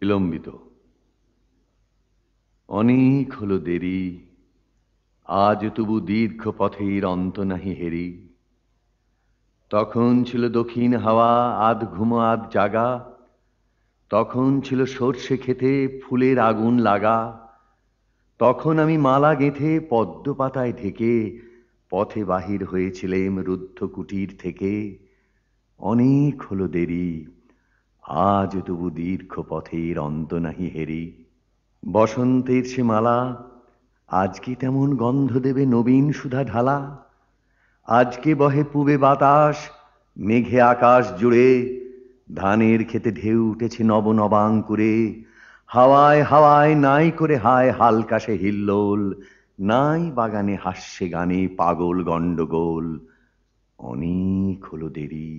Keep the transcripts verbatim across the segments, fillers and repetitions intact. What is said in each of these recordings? বিলম্বিত, অনেক হলো দেরি, আজ তবু দীর্ঘ পথের অন্ত নাহি হেরি। তখন ছিল দক্ষিণ হাওয়া আধ ঘুমো আধ জাগা, তখন ছিল সর্ষে খেতে ফুলের আগুন লাগা, তখন আমি মালা গেঁথে পদ্ম পাতায় ঢেকে পথে বাহির হয়েছিলেম রুদ্ধ কুটির থেকে। অনেক হলো দেরি, আজ তবু দীর্ঘ পথের অন্ত নাহি হেরি। বসন্তের সে মালা আজকে তেমন গন্ধ দেবে নবীন সুধা ঢালা, আজকে বহে পূবে বাতাস মেঘে আকাশ জুড়ে, ধানের খেতে ঢেউ উঠেছে নব নবাঙ্কুরে, হাওয়ায় হাওয়ায় নাই করে হায় হালকাশে হিল্লোল, নাই বাগানে হাস্যে গানে পাগল গণ্ডগোল। অনেক হলো দেরি,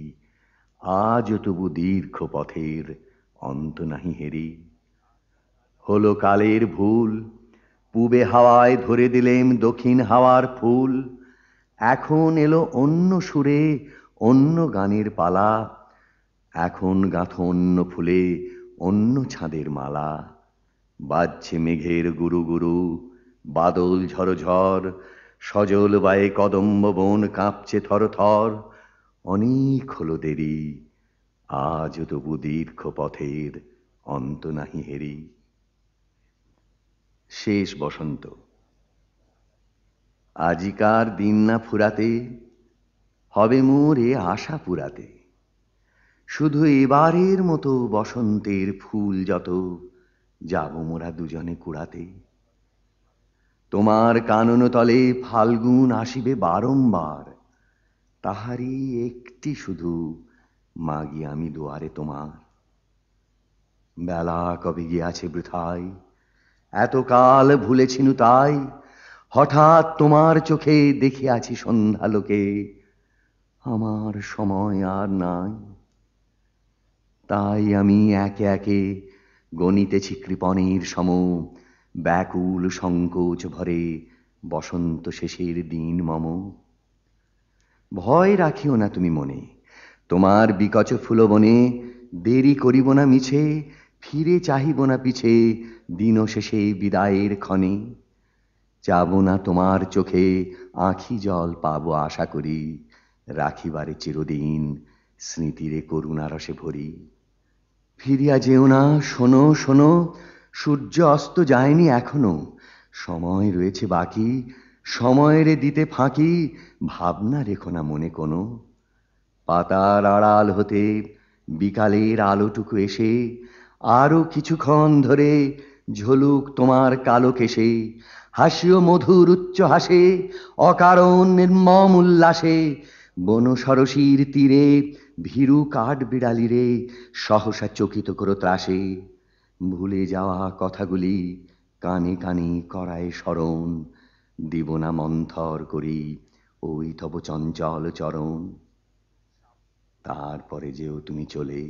আজ তবু দীর্ঘ পথের অন্ত নাহি হেরি। হলো কালের ভুল, পূবে হাওয়ায় ধরে দিলেম দক্ষিণ হাওয়ার ফুল, এখন এলো অন্য সুরে অন্য গানের পালা, এখন গাঁথো অন্য ফুলে অন্য ছাদের মালা। বাজছে মেঘের গুরু গুরু বাদল ঝরঝর, সজল বায়ে কদম্ব বন কাঁপছে থরথর। অনেক হলো দেরি, আজ তবু দীর্ঘ পথের অন্ত নাহি হেরি। শেষ বসন্ত। আজিকার দিন না ফুরাতে হবে মোর এ আশা পুরাতে, শুধু এবারের মতো বসন্তের ফুল যত যাব মোরা দুজনে কুড়াতে। তোমার কানন তলে ফাল্গুন আসিবে বারম্বার, তাহারই একটি শুধু মাগি আমি দুয়ারে তোমার। বেলা কবে গিয়াছে বৃথায় এতকাল ভুলেছিনু তাই, হঠাৎ তোমার চোখে দেখিয়াছি সন্ধ্যালোকে আমার সময় আর নাই। তাই আমি একে একে গণিতেছি কৃপণের সম ব্যাকুল সংকোচ ভরে বসন্ত শেষের দিন মম। ভয় রাখিও না তুমি মনে, তোমার বিকচ ফুলবনে দেরি করিব না মিছে, ফিরে চাহিব না পিছে দিন শেষে বিদায়ের ক্ষণে। যাব না তোমার চোখে আঁখি জল পাবো আশা করি, রাখিবারে চিরদিন স্মৃতিরে করুণারসে ভরি। ফিরিয়া যেও না শোনো শোনো, সূর্য অস্ত যায়নি এখনো, সময় রয়েছে বাকি, সময়ের দিতে ফাঁকি, ভাবনা রেখো না মনে কোনো। পাতার আড়াল হতে বিকালের আলোটুকু এসে আরো কিছুক্ষণ ধরে ঝলুক তোমার কালো কেশে, হাসিও মধুর উচ্চ হাসে অকারণ নির্মম উল্লাসে, বন সরসীর তীরে ভীরু কাঠ বিড়ালিরে সহসা চকিত করো ত্রাসে। ভুলে যাওয়া কথাগুলি কানে কানে করায় স্মরণ, দিব না মন্থর করি ওই তব চঞ্চল চরণ। তারপরে যেও তুমি চলে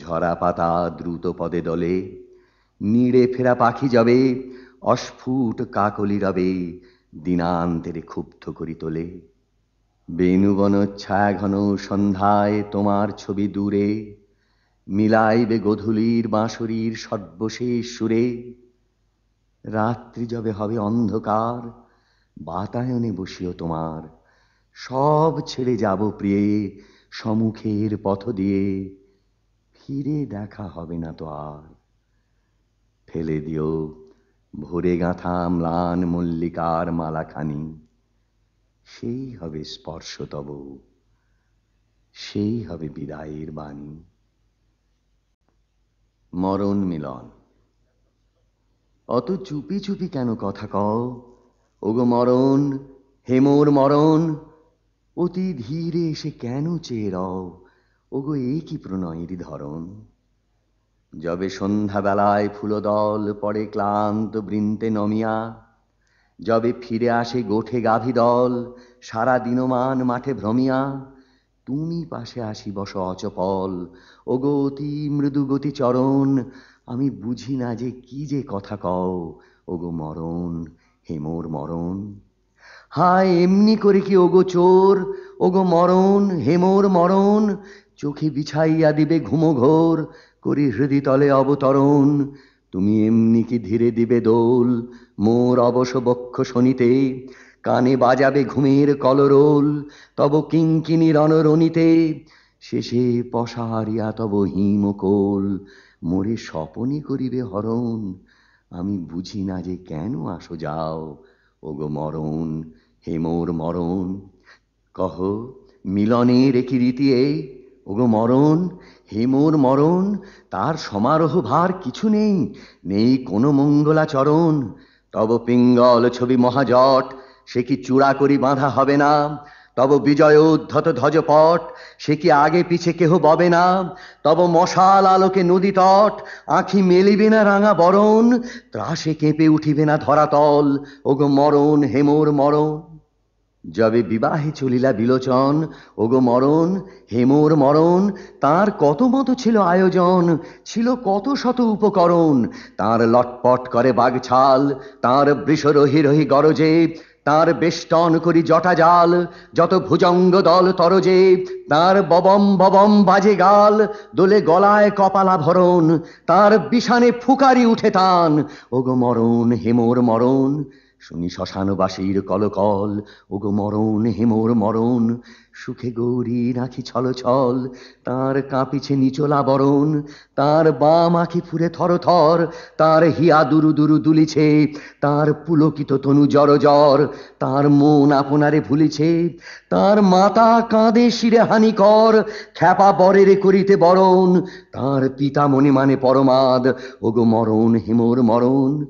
ঝরা পাতা দ্রুত পদে দলে, নিড়ে ফেরা পাখি যাবে অস্ফুট কাকলি রবে, দিনান্তেরে ক্ষুব্ধ করি তোলে। বেণুবন ছায়া ঘন সন্ধ্যায় তোমার ছবি দূরে, মিলাইবে গধূলির বাঁশরীর সর্বশেষ সুরে। রাত্রি যবে হবে অন্ধকার বাতায়নে বসিও তোমার, সব ছেড়ে যাব প্রিয়ে সম্মুখের পথ দিয়ে, ফিরে দেখা হবে না তো আর। ফেলে দিও ভোরে গাঁথা ম্লান মল্লিকার মালাখানি, সেই হবে স্পর্শ তব, সেই হবে বিদায়ের বাণী। মরণ মিলন। অত চুপি চুপি কেন কথা কও ওগো মরণ, হে মোর মরণ অতি ধীরে এসে কেন চেয়ে রও ওগো, এ কি প্রণয়েরই ধরন। যবে সন্ধ্যাবেলায় ফুলদল পড়ে ক্লান্ত বৃন্তে নমিয়া, যবে ফিরে আসে গোঠে গাভী দল সারা দিনমান মাঠে ভ্রমিয়া, তুমি পাশে আসি বস অচপল ওগো অতি মৃদু গতি চরণ। আমি বুঝি না যে কি যে কথা কও ওগো মরণ, হে মোর মরণ। হায় এমনি করে কি ওগো চোর ওগো মরণ, হে মোর মরণ। চোখে বিছাইয়া দিবে ঘুমো ঘোর, करी हृदय तले अवतरण तुमी एमनी कि धीरे दिबे दोल मोर अवश बक्ष शोनिते काने बाजाबे घुमेर कलरोल तब किंकिनी रणरणीते शेषे पसारिया तब हिमकोल मोरे स्वपने करिबे हरण आमी बुझी ना जे केन आसो जाओ ओगो मरण हे मोर मरण कह मिलनेर कि रीति ओगो मरण हे मोर मरण तार समारोह भार किछु नेई नेई कोनो मंगलाचरण तब पिंगल छवि महाजट से कि चूड़ा करी बाँधा हबे ना तब विजय उद्धत ध्वजपट से कि आगे पीछे केह बबे ना तब मशाल आलोके नदी तट आँखि मेलिबे ना रांगा बरण त्रासे केंपे उठिबे ना धरातल ओगो मरण हे मोर मरण जबे विवाहे चलिला बिलोचन ओगो मरण हे मोर मरण तार कत मत छिलो आयोजन छिलो कत शत उपकरण तार लटपट करे बागछाल तार वृष रही रही गरजे तार बेष्टन करी जटा जाल जत भुजंग दल तरजे तार बबम बबम बाजे गाल दोले गलाय कपालाभरण तार विषाने फुकारी उठे तान ओगो मरण हे मोर मरण शुनि शशानबासीर कलकल ओगो मरण हे मोर मरण सुखे गौरी राखी छल छल तार काँपिछे निचोला बरण तार बाम आँखि फुरे थर थर तार हिया दुरु दुरु दुलिछे तार पुलकित तनु जर जर तार मन आपनारे भुलिछे तार माता काँदे शिरे हानिकर ख्यापा बरेरे करिते बरण तार पिता मने माने परमाद ओगो मरण हे मोर मरण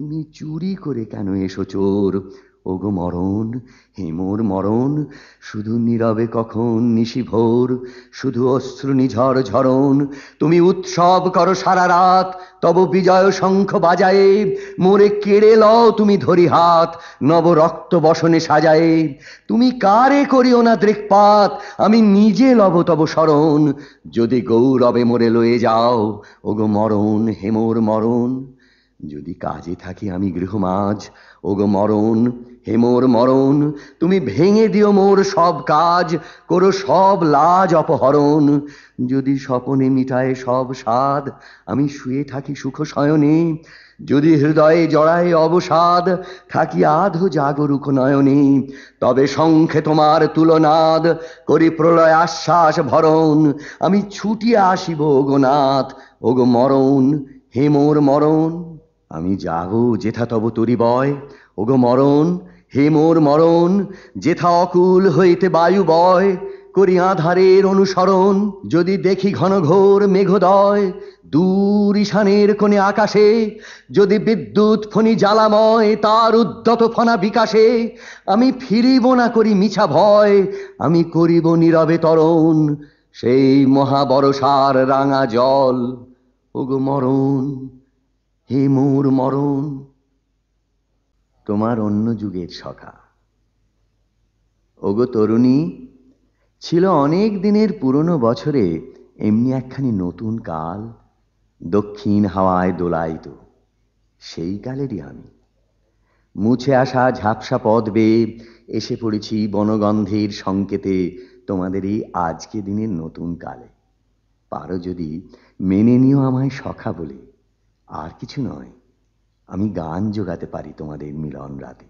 तुमी चूरी करे केन एसो चोर ओगो मरण हे मोर मरण शुधु नीरवे कखन निशी भोर शुधु अश्रु निझर झरन तुमी उत्सव करो सारा रात तब विजय शंख बजाए मोरे केड़े लओ तुमी धरि हाथ नव रक्त बसने सजाए तुमी कारे करिओ ना दृक्पात आमी निजे लब तब शरण यदि गौरवे मोरे लये जाओ ओगो मरण हे मोर मरण যদি কাজে থাকি আমি গৃহমাজ ওগো মরণ হে মোর মরণ তুমি ভেঙে দিও মোর সব কাজ করো সব লাজ অপহরণ যদি স্বপনে মিটায় সব স্বাদ আমি শুয়ে থাকি সুখ শয়নে যদি হৃদয়ে জড়ায় অবসাদ থাকি আধো জাগরুক নয়নে তবে শঙ্খে তোমার তুলনাদ করি প্রলয় আশ্বাস ভরণ আমি ছুটিয়া আসিব ওগো নাথ ওগো মরণ হে মোর মরণ आमी जागो जेथा तब तोरी बय ओगो मरण हे मोर मरण जेथा अकुल हईते वायु बय करी आधारेर अनुसरण जदि देखी घनघोर मेघोदय दूर ईशानेर कोणे आकाशे जदि विद्युत फणी ज्वालामय तार उद्दत फणा विकाशे आमी फिरिब ना करी मिछा भय आमी करिब नीरवे तरण सेई महाबरसार रांगा जल ओगो मरण हे मोर मरण तोमार अन्य जुगेर सखा ओगो तरुणी छिलो अनेक दिनेर पुरोनो बछरे एमनि एकखानि नतून काल दक्षिण हावाय दोलायित सेई कालेरই आमी मुछे आसा झापसा पद बेয়ে এসে পড়েছি বনগন্ধের সংকেতে তোমাদের এই আজকে দিনের নতুন কালে পারো যদি মেনে নিও আমায় সখা বলে আর কিছু নয় আমি গান জোগাতে পারি তোমাদের মিলন রাতে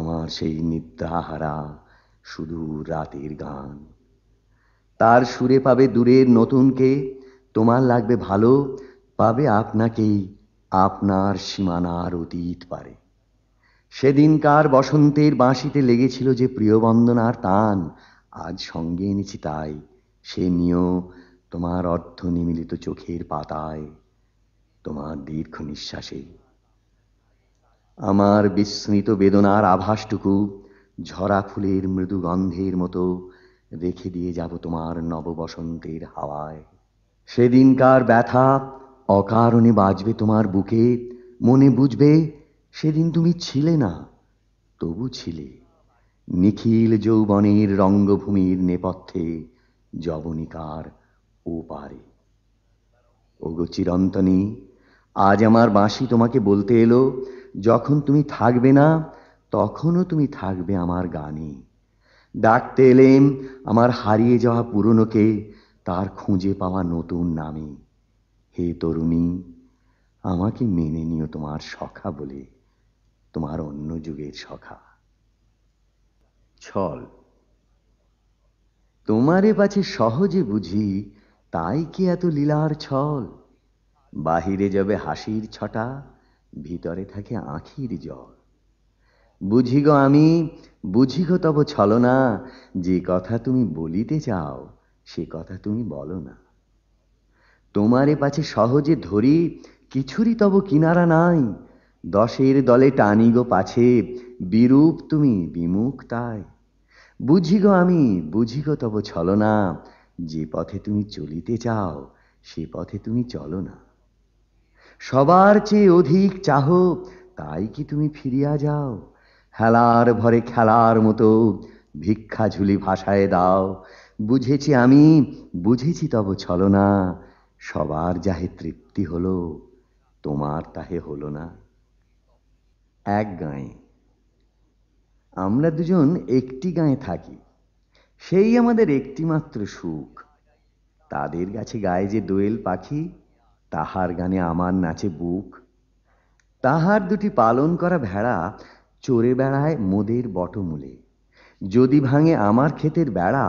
আমার সেই নিদ্রাহারা সুদূর রাতের গান তার সুরে পাবে দূরের নতুনকে তোমার লাগবে ভালো পাবে আপনাকেই আপনার সীমানার অতীত পারে সেদিনকার বসন্তের বাঁশিতে লেগেছিল যে প্রিয় বন্দনার তান আজ সঙ্গে এনেছি তাই সে নিও তোমার অর্ধ নিমিলিত চোখের পাতায় তোমার দীর্ঘ নিঃশ্বাসে আমার বিস্মৃত বেদনার আভাসটুকু ঝরা ফুলের মৃদু গন্ধের মতো রেখে দিয়ে যাব তোমার নববসন্তের হাওয়ায় সেদিনকার ব্যথা অকারণে বাজবে তোমার বুকে মনে বুঝবে সেদিন তুমি ছিলে না তবু ছিলে নিখিল যৌবনের রঙ্গভূমির নেপথ্যে যবনিকার ওপারে ওগো চিরন্তনী আজ আমার বাঁশি তোমাকে বলতে এলো যখন তুমি থাকবে না তখনও তুমি থাকবে আমার গানে ডাকতে এলেম আমার হারিয়ে যাওয়া পুরনোকে তার খুঁজে পাওয়া নতুন নামে। हे तरुणी আমাকে মেনে নিও তোমার সখা বলে, তোমার অন্য যুগের সখা। ছল তোমারে পাছে সহজে বুঝি, তাই কি এত লীলার ছল। বাহিরে যাবে হাসির ছটা, ভিতরে থাকে আঁখির জল। বুঝি গো আমি, বুঝি গো তব ছলনা, যে কথা তুমি বলিতে চাও সে কথা তুমি বলো না। তোমারে পাছে সহজে ধরি, কিছুরই তব কিনারা নাই। দশের দলে টানি গো পাছে, বিরূপ তুমি বিমুখ তাই। বুঝি গো আমি, বুঝি গো তব ছলনা, যে পথে তুমি চলিতে চাও সে পথে তুমি চলো না। সবার চেয়ে অধিক চাহ, তাই কি তুমি ফিরিয়া যাও। হেলার ভরে খেলার মতো ভিক্ষা ঝুলি ভাষায় দাও। বুঝেছি আমি, বুঝেছি তব ছলনা, সবার যাহে তৃপ্তি হলো, তোমার তাহে হলো না। এক গাঁয়ে আমরা দুজন একটি গাঁয়ে থাকি, সেই আমাদের একটিমাত্র সুখ। তাদের কাছে গায়ে যে দোয়েল পাখি, তাহার গানে আমার নাচে বুক। তাহার দুটি পালন করা ভেড়া চড়ে বেড়ায় মোদের বটমূলে। যদি ভাঙে আমার ক্ষেতের বেড়া,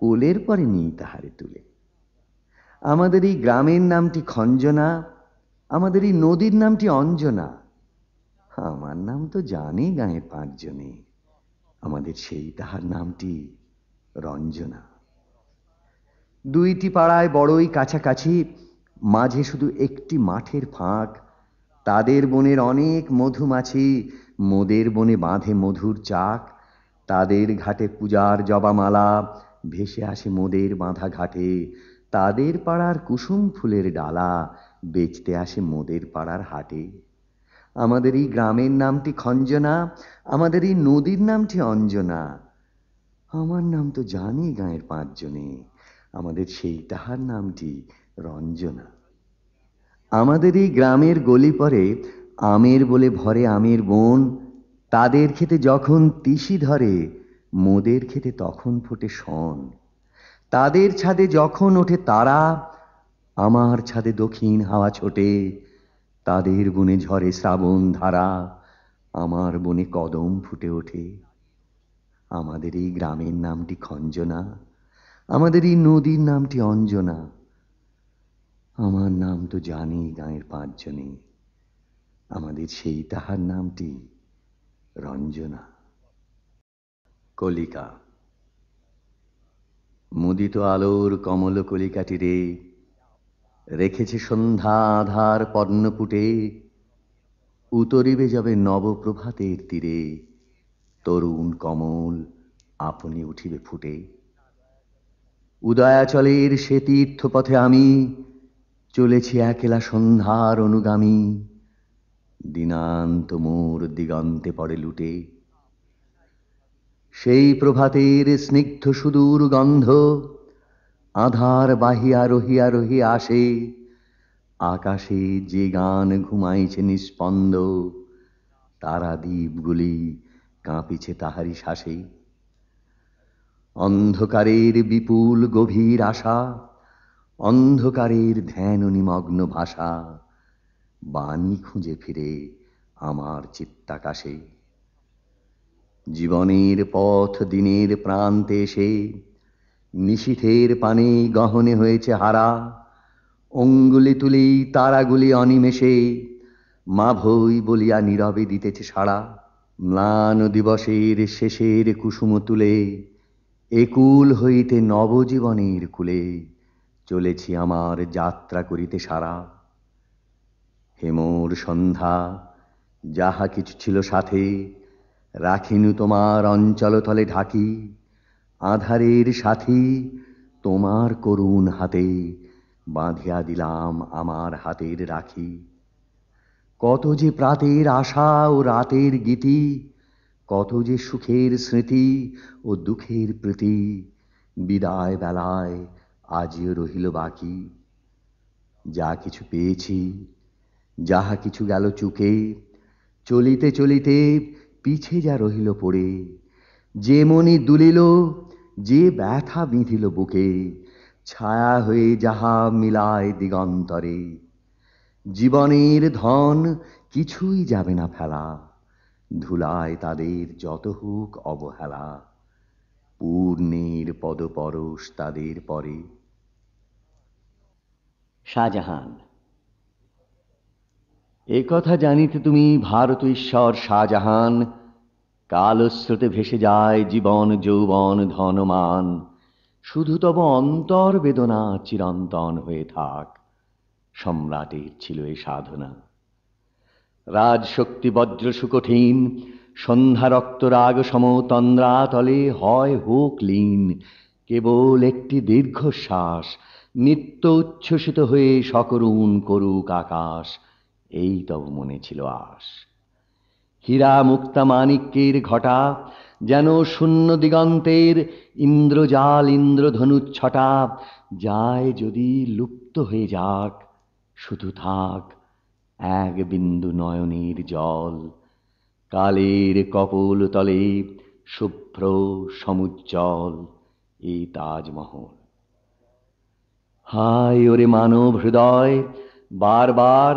কোলের পরে নিই তাহারে তুলে। আমাদের এই গ্রামের নামটি খঞ্জনা, আমাদের এই নদীর নামটি অঞ্জনা। আমার নাম তো জানে গাঁয়ে পাঁচজনে, আমাদের সেই তাহার নামটি রঞ্জনা। দুইটি পাড়ায় বড়ই কাছাকাছি, মাঝে শুধু একটি মাঠের ফাঁক। তাদের বনের অনেক মধুমাছি, মোদের বনে বাঁধে মধুর চাক। তাদের ঘাটে পূজার জবামালা, ভেসে আসে মোদের বাঁধা ঘাটে। তাদের পাড়ার কুসুম ফুলের ডালা, বেচতে আসে মোদের পাড়ার হাটে। আমাদের এই গ্রামের নামটি খঞ্জনা, আমাদের এই নদীর নামটি অঞ্জনা। আমার নাম তো জানি গাঁয়ের পাঁচজনে, আমাদের সেই তাহার নামটি রঞ্জনা। আমাদের এই গ্রামের গলি পরে আমের বলে ভরে আমের বন। তাদের খেতে যখন তিসি ধরে, মোদের খেতে তখন ফোটে শন। তাদের ছাদে যখন ওঠে তারা, আমার ছাদে দক্ষিণ হাওয়া ছোটে। তাদের বনে ঝরে শ্রাবণ ধারা, আমার বনে কদম ফুটে ওঠে। আমাদের এই গ্রামের নামটি খঞ্জনা, আমাদের এই নদীর নামটি অঞ্জনা। আমার নাম তো জানি গাঁয়ের পাঁচজনে, আমাদের সেই তাহার নামটি রঞ্জনা। কলিকা মুদিত আলোর কমল কলিকাটিরে রেখেছে সন্ধ্যা আধার পর্ণপুটে। উতরিবে যাবে নবপ্রভাতের তীরে, তরুণ কমল আপনি উঠিবে ফুটে। উদয়াচলের সে তীর্থপথে আমি চলেছি একলা সন্ধ্যার অনুগামী। দিনান্ত মোর দিগন্তে পড়ে লুটে, সেই প্রভাতের স্নিগ্ধ সুদূর গন্ধ আধার বাহিয়া রহিয়া রহিয়া আসে। আকাশে যে গান ঘুমাইছে নিস্পন্দ, তারাদ্বীপগুলি কাঁপিছে তাহারি শ্বাসে। অন্ধকারের বিপুল গভীর আশা, অন্ধকারের ধ্যান নিমগ্ন ভাষা, বাণী খুঁজে ফিরে আমার চিত্তাকাশে। জীবনের পথ দিনের প্রান্তে এসে নিশীথের পানে গহনে হয়েছে হারা। অঙ্গুলি তুলি তারাগুলি অনিমেষে, মাভৈ বলিয়া নীরবে দিতেছে সাড়া। ম্লান দিবসের শেষের কুসুম তুলে, একুল হইতে নবজীবনের কুলে চলেছি আমার যাত্রা করিতে সারা। হেমোর সন্ধ্যা যাহা কিছু ছিল সাথে, রাখিনু তোমার অঞ্চলতলে ঢাকি। আধারের সাথী তোমার করুণ হাতে, বাঁধিয়া দিলাম আমার হাতের রাখি। কত যে প্রাতের আশা ও রাতের গীতি, কত যে সুখের স্মৃতি ও দুঃখের প্রীতি, বিদায় বেলায় আজিও রহিল বাকি। যা কিছু পেয়েছি, যাহা কিছু গেল চুকে, চলিতে চলিতে পিছে যা রহিল পড়ে। যে মনি দুলিল, যে ব্যথা বিঁধিল বুকে, ছায়া হয়ে যাহা মিলায় দিগন্তরে, জীবনের ধন কিছুই যাবে না ফেলা, ধুলায় তাদের যত হোক অবহেলা। পূর্ণের পদপরশ তাদের পরে। শাহজাহান। একথা জানিতে তুমি ভারত ঈশ্বর শাহজাহান, কালস্রোতে ভেসে যায় জীবন যৌবন ধনমান, শুধু তব অন্তর বেদনা চিরন্তন হয়ে থাক। সম্রাটের ছিল এ সাধনা। রাজশক্তি বজ্র সুকঠিন, সন্ধ্যা রক্তরাগ সমতন্দ্রাতলে হয় হোক লীন, কেবল একটি দীর্ঘশ্বাস নিত্য উচ্ছ্বসিত হয়ে সকরুণ করুক আকাশ, এই তব মনে ছিল আশ। হীরা মুক্তা মানিক্যের ঘটা যেন শূন্য দিগন্তের ইন্দ্রজাল ইন্দ্রধনুচ্ছটা, যায় যদি লুপ্ত হয়ে যাক, শুধু থাক এক বিন্দু নয়নের জল। কালের কপল তলে শুভ্র সমুজ্জ্বল এই তাজমহল। হায় ওরে মানব হৃদয়, বারবার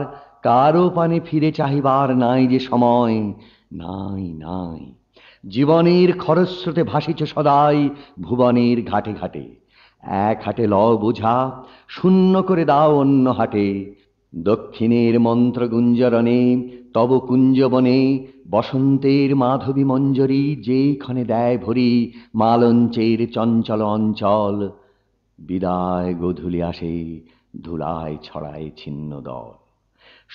কারো পানে ফিরে চাহিবার নাই যে সময়, নাই নাই। জীবনের খরস্রোতে ভাসিছ সদাই ভুবনের ঘাটে ঘাটে, এক হাটে লও বোঝা, শূন্য করে দাও অন্য হাটে। দক্ষিণের মন্ত্র গুঞ্জরণে তব কুঞ্জবনে বসন্তের মাধবী মঞ্জরি যেইখানে দেয় ভরি মালঞ্চের চঞ্চল অঞ্চল। বিদায় গোধূলি আসে, ধুলায় ছড়ায় ছিন্ন দল।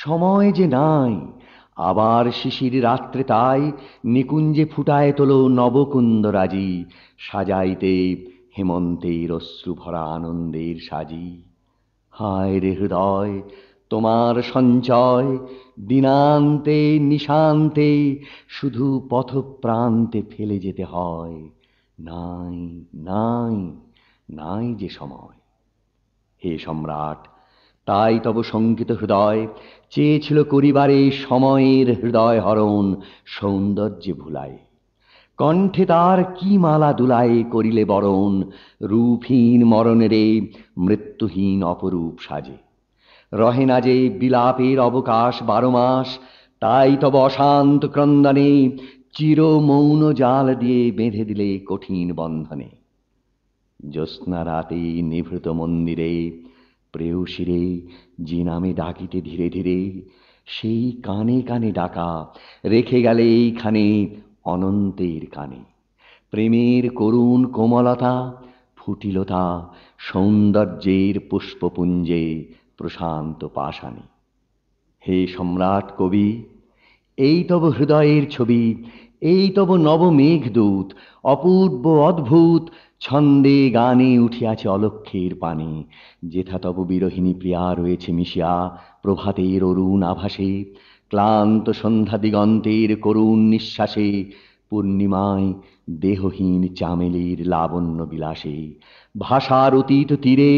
সময় যে নাই, আবার শিশির রাত্রে তাই নিকুঞ্জে ফুটায় তোল নবকুন্দরাজি, সাজাইতে হেমন্তের অশ্রু ভরা আনন্দের সাজি। হায় রে হৃদয়, তোমার সঞ্চয় দিনান্তে নিশান্তে শুধু পথপ্রান্তে ফেলে যেতে হয়, নাই নাই নাই যে সময়। হে সম্রাট, তাই তব শঙ্কিত হৃদয় চেয়েছিল করিবারে সময়ের হৃদয় হরণ সৌন্দর্যে ভুলায়। কণ্ঠে তার কি মালা দুলায় করিলে বরণ, রূপহীন মরণেরে মৃত্যুহীন অপরূপ সাজে। রহে না যে বিলাপের অবকাশ বারো মাস, তাই তব অশান্ত ক্রন্দনে চির মৌন জাল দিয়ে বেঁধে দিলে কঠিন বন্ধনে। জ্যোৎস্না রাতে নিভৃত মন্দিরে প্রেয়সীরে যে নামে ডাকিতে ধীরে ধীরে, সেই কানে কানে ডাকা রেখে গেলে এইখানে অনন্তের কানে। প্রেমের করুণ কোমলতা ফুটিলতা সৌন্দর্যের পুষ্পপুঞ্জে প্রশান্ত পাষাণে। হে সম্রাট কবি, এই তব হৃদয়ের ছবি, এই তব নবমেঘদূত অপূর্ব অদ্ভুত ছন্দে গানে উঠিয়াছে অলক্ষের পানে। যেথা তব বিরোহিণী প্রিয়া রয়েছে মিশিয়া প্রভাতের অরুণ আভাসে, ক্লান্ত সন্ধ্যা দিগন্তের করুণ নিঃশ্বাসে, পূর্ণিমায় দেহহীন চামেলির লাবণ্য বিলাসে। ভাষার অতীত তীরে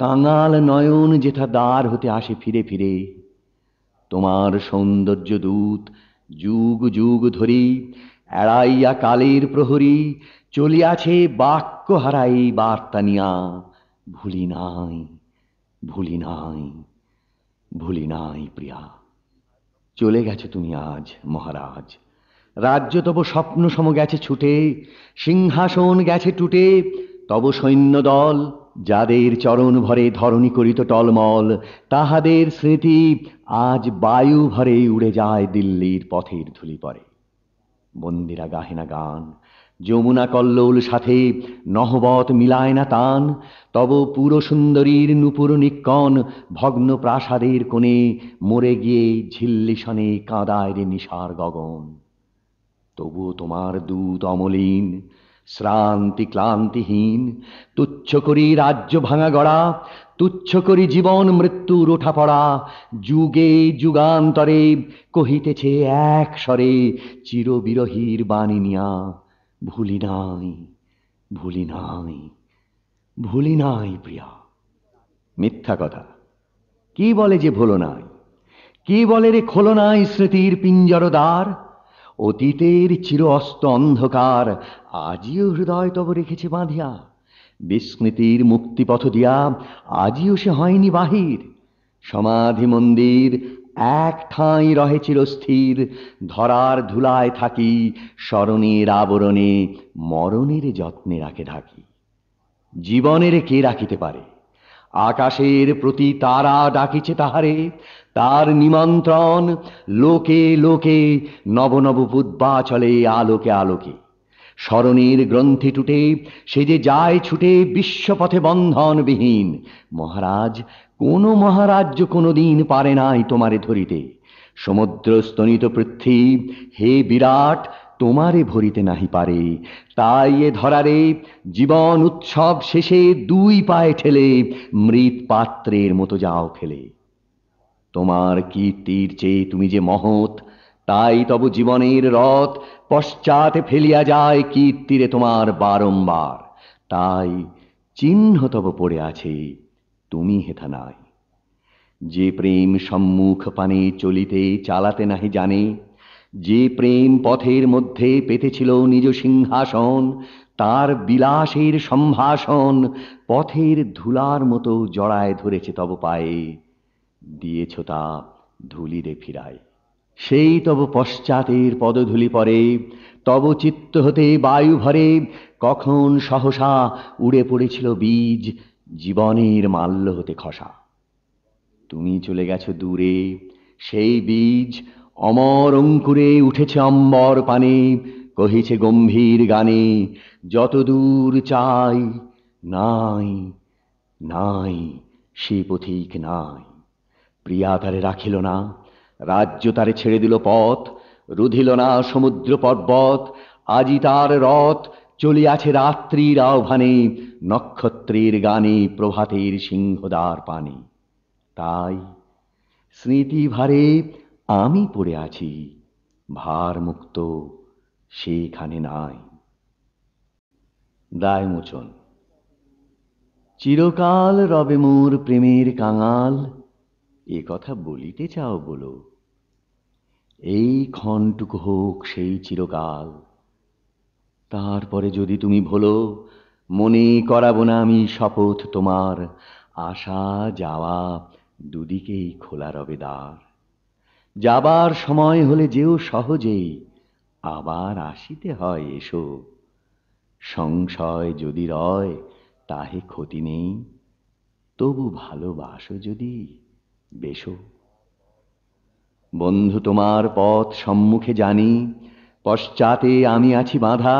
কাঙাল নয়ন যেথা দ্বার হতে আসে ফিরে ফিরে। তোমার সৌন্দর্য দূত যুগ যুগ ধরি এড়াইয়া কালের প্রহরী চলিয়াছে বাক্য হারাই বার্তা নিয়া, ভুলি নাই ভুলি নাই ভুলি নাই প্রিয়া। চলে গেছো তুমি আজ মহারাজ, রাজ্য তব স্বপ্ন সম গেছে ছুটে, সিংহাসন গেছে টুটে। তব সৈন্যদল যাদের চরণ ভরে ধরণী করিত টলমল, তাহাদের স্মৃতি আজ বায়ু ভরে উড়ে যায় দিল্লির পথের ধুলি পরে। বন্দিরা গাহেনা গান, যমুনা কল্লোল সাথে নহবত মিলায় না তান। তব পুরসুন্দরীর নূপুর নিকণ ভগ্ন প্রাসাদের কোণে মরে গিয়ে ঝিল্লিসনে কাঁদায় রে নিশার গগন। তবুও তোমার দূত অমলিন শ্রান্তি ক্লান্তিহীন, তুচ্ছ করি রাজ্য ভাঙা গড়া, তুচ্ছ করি জীবন মৃত্যুর ওঠা পড়া। যুগে যুগান্তরে কহিতেছে এক স্বরে চিরবিরহীর বাণী নিয়া, ভুলি নাই ভুলি নাই ভুলি নাই প্রিয়া। মিথ্যা কথা কি বলে যে ভোলো নাই, কি বলে রে খোলো নাই স্মৃতির পিঞ্জরদ্বার। অতীতের চির অস্ত অন্ধকার আজিও হৃদয় তব রেখেছে বাঁধিয়া, বিস্মৃতির মুক্তিপথ দিয়া আজিও সে হয়নি বাহির। সমাধি মন্দির এক ঠাঁই রহে চিরস্থির। ধরার ধুলায় থাকি, স্মরণের আবরণে মরণের যত্নে রাখে ঢাকি। জীবনের কে রাখিতে পারে? আকাশের প্রতি তারা ডাকিছে তাহারে। তার নিমন্ত্রণ লোকে লোকে, নব নব বুদ্ধা চলে আলোকে আলোকে। স্মরণের গ্রন্থি টুটে সে যে যায় ছুটে, বিশ্বপথে বন্ধনবিহীন। মহারাজ কোন মহারাজ্য কোনোদিন পারে নাই তোমারে ধরিতে। সমুদ্র স্তনিত পৃথ্বী হে বিরাট, তোমারে ভরিতে নাহি পারে। তাই এ ধরারে জীবন উৎসব শেষে দুই পায়ে ঠেলে মৃত পাত্রের মতো যাও ফেলে। তোমার কীর্তির চেয়ে তুমি যে মহৎ, তাই তব জীবনের রথ পশ্চাতে ফেলিয়া যায় কীর্তিরে তোমার বারম্বার। তাই চিহ্ন তব পড়ে আছে, তুমি হেথা নাই। যে প্রেম সম্মুখ পানে চলিতে চালাতে নাহি জানে, যে প্রেম পথের মধ্যে পেতেছিল নিজ সিংহাসন, তার বিলাসের সম্ভাষণ পথের ধুলার মতো জড়ায় ধরেছে তব পায়ে। দিয়েছ তা ধুলিরে ফিরায়। সেই তব পশ্চাতের পদধূলি পরে, তব চিত্ত হতে বায়ু ভরে। কখন সহসা উড়ে পড়েছিল বীজ জীবনের মাল্য হতে খসা। তুমি চলে গেছ দূরে, সেই বীজ অমর অঙ্কুরে উঠেছে অম্বর পানে। কহিছে গম্ভীর গানে, যত দূর চাই নাই নাই সে পথিক নাই। প্রিয়া তারে রাখিল না, রাজ্য তারে ছেড়ে দিল পথ। রুধিল না সমুদ্র পর্বত, আজি তার রথ চলিয়াছে রাত্রির আহ্বানে, নক্ষত্রের গানে, প্রভাতের সিংহদ্বার পানে। তাই স্মৃতি ভারে আমি পড়ে আছি, ভার মুক্ত সেখানে নাই। দায় মোচন। চিরকাল রবে মোর প্রেমের কাঙাল, এ কথা বলিতে চাও বলো। এই ক্ষণটুকু হোক সেই চিরকাল। তারপরে যদি তুমি ভোলো, মনে করাবো না আমি শপথ তোমার। আসা যাওয়া দুদিকেই খোলা রবে দ্বার। যাবার সময় হলে যেও সহজেই, আবার আসিতে হয় এসো। সংশয় যদি রয় তাহে ক্ষতি নেই, তবু ভালোবাসো যদি বেশো। বন্ধু তোমার পথ সম্মুখে জানি, পশ্চাতে আমি আছি বাঁধা।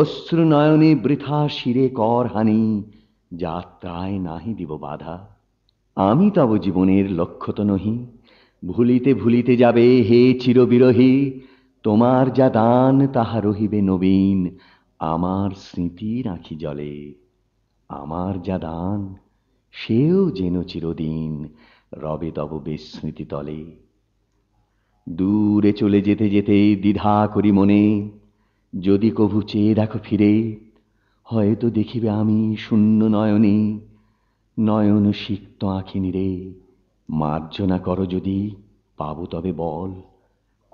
অশ্রু নয়নে বৃথা শিরে কর হানি, যাত্রায় নাহি দিব বাধা। আমি তব জীবনের লক্ষ্য তো নহি, ভুলিতে ভুলিতে যাবে হে চিরবিরোহী। তোমার যা দান তাহা রহিবে নবীন, আমার স্মৃতি রাখি জলে। আমার যা দান সেও যেন চিরদিন রবে তব বিস্মৃতি তলে। দূরে চলে যেতে যেতে দ্বিধা করি মনে, যদি কভু চেয়ে রাখো ফিরে। হয়তো দেখিবে আমি শূন্য নয়নে, নয়ন সিক্ত আঁখি নিরে। মার্জনা করো যদি, পাবো তবে বল।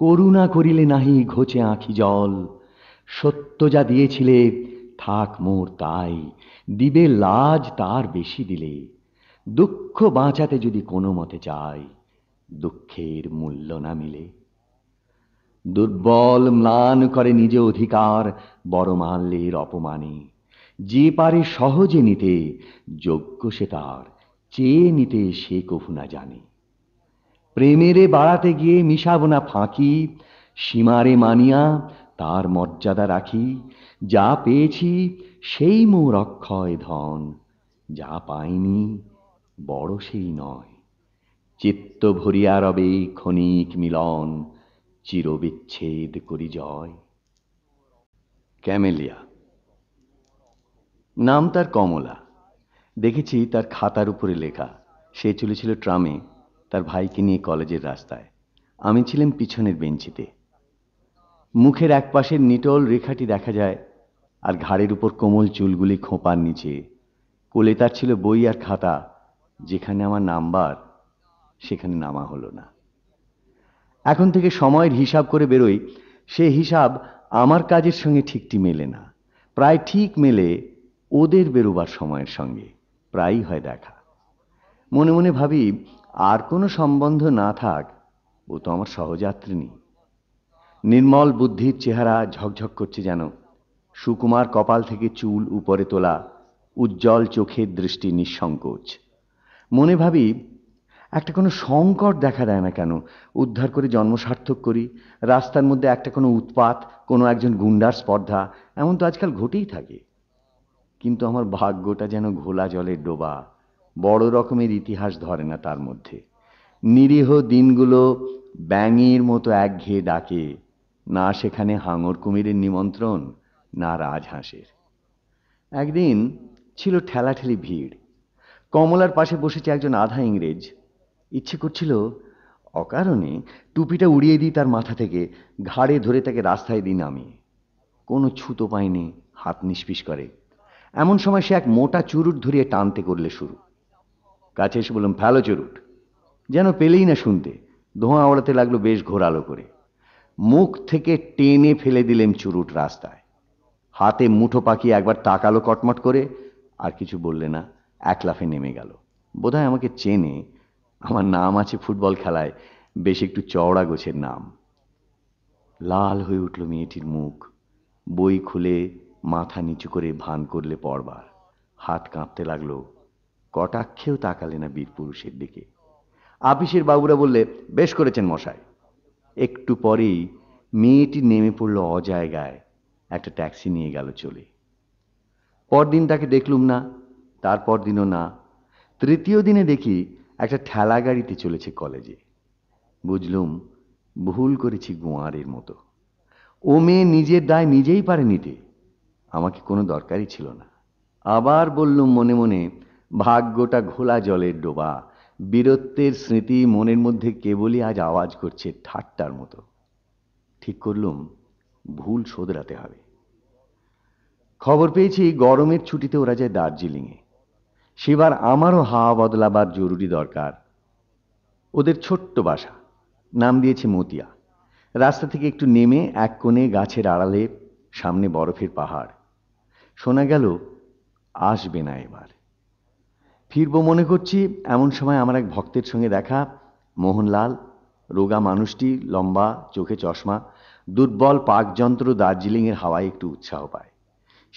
করুণা করিলে নাহি ঘোচে আঁখি জল। সত্য যা দিয়েছিলে থাক মোর তাই, দিবে লাজ তার বেশি দিলে। দুঃখ বাঁচাতে যদি কোনো মতে চাই, দুঃখের মূল্য না মিলে। দুর্বল ম্লান করে নিজ অধিকার বড়মাল্যের অপমানে। যে পারে সহজে নিতে যোগ্য সে তার, চেয়ে নিতে সে কভু না জানে। প্রেমেরে বাড়াতে গিয়ে মিশাব না ফাঁকি, সীমারে মানিয়া তার মর্যাদা রাখি। যা পেয়েছি সেই মোর অক্ষয় ধন, যা পাইনি বড় সেই নয়। চিত্ত ভরিয়া রবে ক্ষণিক মিলন, চিরবিচ্ছেদ করি জয়। ক্যামেলিয়া। নাম তার কমলা, দেখেছি তার খাতার উপরে লেখা। সে চলেছিল ট্রামে তার ভাইকে নিয়ে কলেজের রাস্তায়। আমি ছিলাম পিছনের বেঞ্চিতে। মুখের একপাশের নিটল রেখাটি দেখা যায়, আর ঘাড়ের উপর কোমল চুলগুলি খোঁপার নিচে। কোলে তার ছিল বই আর খাতা। যেখানে আমার নাম্বার সেখানে নামা হলো না। এখন থেকে সময়ের হিসাব করে বেরোই, সে হিসাব আমার কাজের সঙ্গে ঠিকটি মেলে না। প্রায় ঠিক মেলে ওদের বেরোবার সময়ের সঙ্গে প্রায়ই হয় দেখা। মনে মনে ভাবি আর কোনো সম্বন্ধ না থাক, ও তো আমার সহযাত্রিনী। নির্মল বুদ্ধির চেহারা ঝকঝক করছে যেন, সুকুমার কপাল থেকে চুল উপরে তোলা, উজ্জ্বল চোখের দৃষ্টি নিঃসংকোচ। মনে ভাবি একটা কোনো সংকট দেখা দেয় না কেন, উদ্ধার করে জন্ম সার্থক করি। রাস্তার মধ্যে একটা কোনো উৎপাত, কোনো একজন গুন্ডার স্পর্ধা, এমন তো আজকাল ঘটেই থাকে। কিন্তু আমার ভাগ্যটা যেন ঘোলা জলের ডোবা, বড় রকমের ইতিহাস ধরে না তার মধ্যে। নিরীহ দিনগুলো ব্যাঙের মতো একঘেয়ে ডাকে, না সেখানে হাঙর কুমিরের নিমন্ত্রণ, না রাজহাঁসের। একদিন ছিল ঠেলাঠেলি ভিড়, কমলার পাশে বসেছে একজন আধা ইংরেজ। ইচ্ছে করছিল অকারণে টুপিটা উড়িয়ে দিই তার মাথা থেকে, ঘাড়ে ধরে তাকে রাস্তায় দিই নামিয়ে। কোনো ছুতো পায়নি, হাত নিষ্পিস করে। এমন সময় সে এক মোটা চুরুট ধরিয়ে টানতে করলে শুরু। কাছে এসে বললাম, ফেলো চুরুট। যেন পেলেই না শুনতে, ধোঁয়া ওড়াতে লাগলো বেশ ঘোরালো করে। মুখ থেকে টেনে ফেলে দিলেম চুরুট রাস্তায়। হাতে মুঠো পাকিয়ে একবার তাকালো কটমট করে, আর কিছু বললে না, এক লাফে নেমে গেল। বোধহয় আমাকে চেনে, আমার নাম আছে ফুটবল খেলায়, বেশ একটু চওড়া গোছের নাম। লাল হয়ে উঠল মেয়েটির মুখ, বই খুলে মাথা নিচু করে ভান করলে পড়বার। হাত কাঁপতে লাগলো, কটাক্ষেও তাকালে না বীর পুরুষের দিকে। আপিসের বাবুরা বললে, বেশ করেছেন মশাই। একটু পরেই মেয়েটি নেমে পড়লো অজায়গায়, একটা ট্যাক্সি নিয়ে গেল চলে। পরদিন তাকে দেখলুম না, তারপর দিনও না। তৃতীয় দিনে দেখি একটা ঠেলা গাড়িতে চলেছে কলেজে। বুঝলুম ভুল করেছি গোয়ারের মতো। ও মেয়ে নিজের দায় নিজেই পারে নিতে, আমাকে কোনো দরকারই ছিল না। আবার বললুম মনে মনে, ভাগ্যটা ঘোলা জলের ডোবা। বীরত্বের স্মৃতি মনের মধ্যে কেবলই আজ আওয়াজ করছে ঠাট্টার মতো। ঠিক করলুম ভুল শোধরাতে হবে। খবর পেয়েছি গরমের ছুটিতে ওরা যায় দার্জিলিংয়ে। সেবার আমারও হাওয়া বদলাবার জরুরি দরকার। ওদের ছোট্ট বাসা, নাম দিয়েছে মতিয়া। রাস্তা থেকে একটু নেমে এক কোণে গাছের আড়ালে, সামনে বরফের পাহাড়। শোনা গেল আসবে না এবার। ফিরবো মনে করছি, এমন সময় আমার এক ভক্তের সঙ্গে দেখা। মোহনলাল, রোগা মানুষটি, লম্বা, চোখে চশমা, দুর্বল পাকযন্ত্র দার্জিলিংয়ের হাওয়ায় একটু উৎসাহ পায়।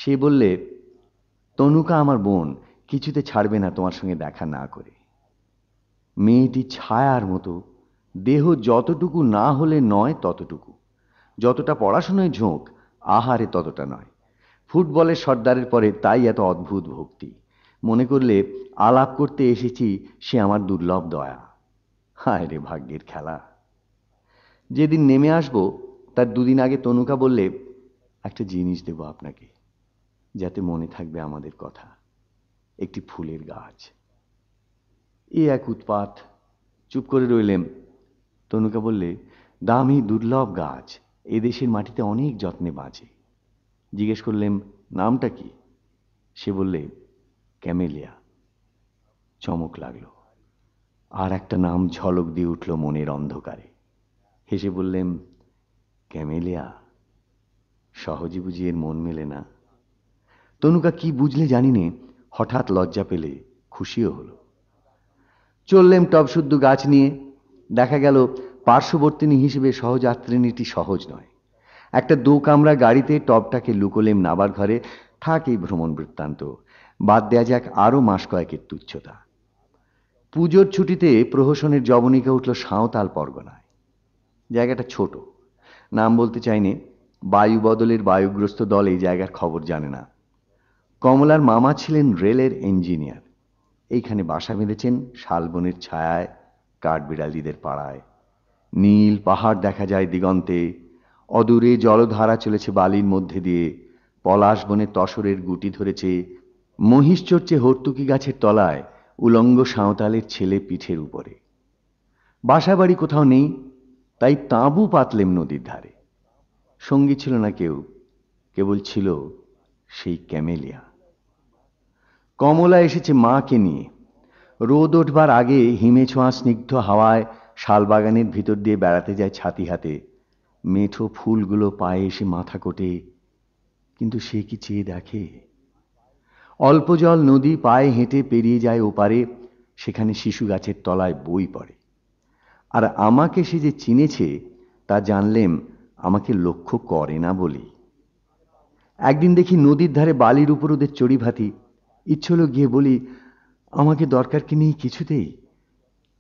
সে বললে, তনুকা আমার বোন কিছুতে ছাড়বে না তোমার সঙ্গে দেখা না করে। মেয়েটি ছায়ার মতো, দেহ যতটুকু না হলে নয় ততটুকু, যতটা পড়াশোনায় ঝোঁক আহারে ততটা নয়। ফুটবলের সর্দারের পরে তাই এত অদ্ভুত ভক্তি। মনে করলে আলাপ করতে এসেছি সে আমার দুর্লভ দয়া। হায় রে ভাগ্যের খেলা। যেদিন নেমে আসবো তার দুদিন আগে তনুকা বললে, একটা জিনিস দেব আপনাকে, যাতে মনে থাকবে আমাদের কথা। একটি ফুলের গাছ। এ এক উৎপাত, চুপ করে রইলেম। তনুকা বললে, দামি দুর্লভ গাছ, এদেশের মাটিতে অনেক যত্নে বাঁচে। জিজ্ঞেস করলেম, নামটা কি? সে বললে, ক্যামেলিয়া। চমক লাগলো, আর একটা নাম ঝলক দিয়ে উঠল মনের অন্ধকারে। হেসে বললেম, ক্যামেলিয়া। সহজে বুঝি এর মন মেলে না। তনুকা কি বুঝলে জানি নে, হঠাৎ লজ্জা পেলে, খুশিও হলো। চললেম টব শুদ্ধ গাছ নিয়ে। দেখা গেল পার্শ্ববর্তিনী হিসেবে সহযাত্রিনীটি সহজ নয়। একটা দু কামরা গাড়িতে টবটাকে লুকোলেম নাবার ঘরে। থাক এই ভ্রমণ বৃত্তান্ত, বাদ দেয়া যাক আরও মাস কয়েকের তুচ্ছতা। পুজোর ছুটিতে প্রহসনের জবনিকা উঠল সাঁওতাল পরগনায়। জায়গাটা ছোট, নাম বলতে চাইনি। বায়ু বদলের বায়ুগ্রস্ত দল এই জায়গার খবর জানে না। কমলার মামা ছিলেন রেলের ইঞ্জিনিয়ার। এইখানে বাসা বেঁধেছেন শালবনের ছায়ায়, কাঠবিড়ালিদের পাড়ায়। নীল পাহাড় দেখা যায় দিগন্তে, অদূরে জলধারা চলেছে বালির মধ্যে দিয়ে। পলাশ বনে তসরের গুটি ধরেছে, মহিষ চড়ছে হর্তুকি গাছের তলায়, উলঙ্গ সাঁওতালের ছেলে পিঠের উপরে। বাসা বাড়ি কোথাও নেই, তাই তাঁবু পাতলেম নদীর ধারে। সঙ্গী ছিল না কেউ, কেবল ছিল সেই ক্যামেলিয়া। কমলা এসেছে মাকে নিয়ে। রোদ ওঠবার আগে হিমে ছোঁয়া স্নিগ্ধ হাওয়ায় শালবাগানের ভিতর দিয়ে বেড়াতে যায় ছাতি হাতে। মেঠো ফুলগুলো পায়ে এসে মাথা কোটে, কিন্তু সে কি চেয়ে দেখে? অল্প জল নদী পায়ে হেঁটে পেরিয়ে যায় ওপারে, সেখানে শিশু গাছের তলায় বই পড়ে। আর আমাকে সে যে চিনেছে তা জানলেম আমাকে লক্ষ্য করে না বলি। একদিন দেখি নদীর ধারে বালির উপর ওদের চড়িভাতি। ইচ্ছে হলো গিয়ে বলি, আমাকে দরকার কি নেই কিছুতেই,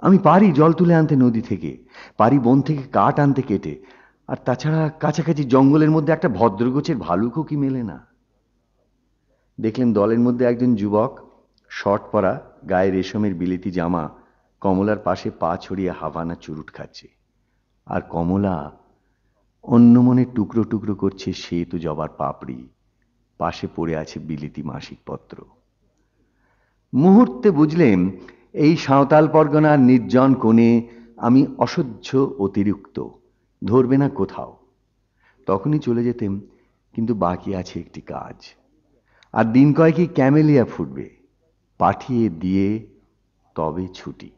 আমি পারি জল তুলে আনতে নদী থেকে, পারি বন থেকে কাঠ আনতে কেটে, আর তাছাড়া কাছাকাছি জঙ্গলের মধ্যে একটা ভদ্রগোছের ভালুকও কি মেলে না। দেখলেন দলের মধ্যে একজন যুবক, শর্ট পরা, গায়ে রেশমের বিলেতি জামা, কমলার পাশে পা ছড়িয়ে হাওয়ানা চুরুট খাচ্ছে। আর কমলা অন্য মনে টুকরো টুকরো করছে শ্বেত জবার পাপড়ি, পাশে পড়ে আছে বিলিতি মাসিকপত্র। মুহূর্তে বুঝলেন এই সাঁওতাল পরগনার নির্জন কোণে আমি অসহ্য, অতিরিক্ত, ধরবে না কোথাও। তখনই চলে যেতেম, কিন্তু বাকি আছে একটি কাজ, আর দিন কয়েকই ক্যামেলিয়া ফুটবে, পাঠিয়ে দিয়ে তবে ছুটি।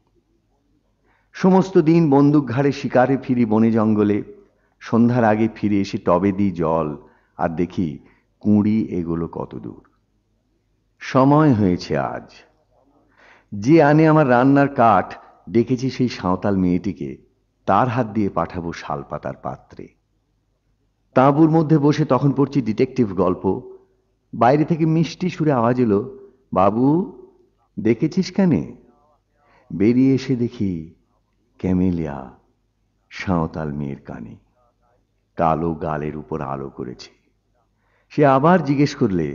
সমস্ত দিন বন্দুক ঘাড়ে শিকারে ফিরি বনে জঙ্গলে, সন্ধ্যার আগে ফিরে এসে টবে দিই জল, আর দেখি কুঁড়ি এগুলো কতদূর। সময় হয়েছে আজ। যে আনে আমার রান্নার কাঠ, ডেকেছি সেই সাঁওতাল মেয়েটিকে, তার হাত দিয়ে পাঠাবো শালপাতার পাত্রে। তাঁবুর মধ্যে বসে তখন পড়ছি ডিটেকটিভ গল্প। বাইরে থেকে মিষ্টি সুরে আওয়াজ এলো, বাবু দেখেছিস কেন? বেরিয়ে এসে দেখি ক্যামেলিয়া সাঁওতাল মেয়ের কানে, কালো গালের উপর আলো করেছে। সে আবার জিজ্ঞেস করলে,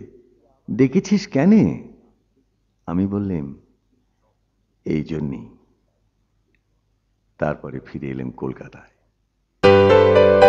দেখেছিস কেন? আমি বললেম এই জন্যই। তারপরে ফিরে এলাম কলকাতায়।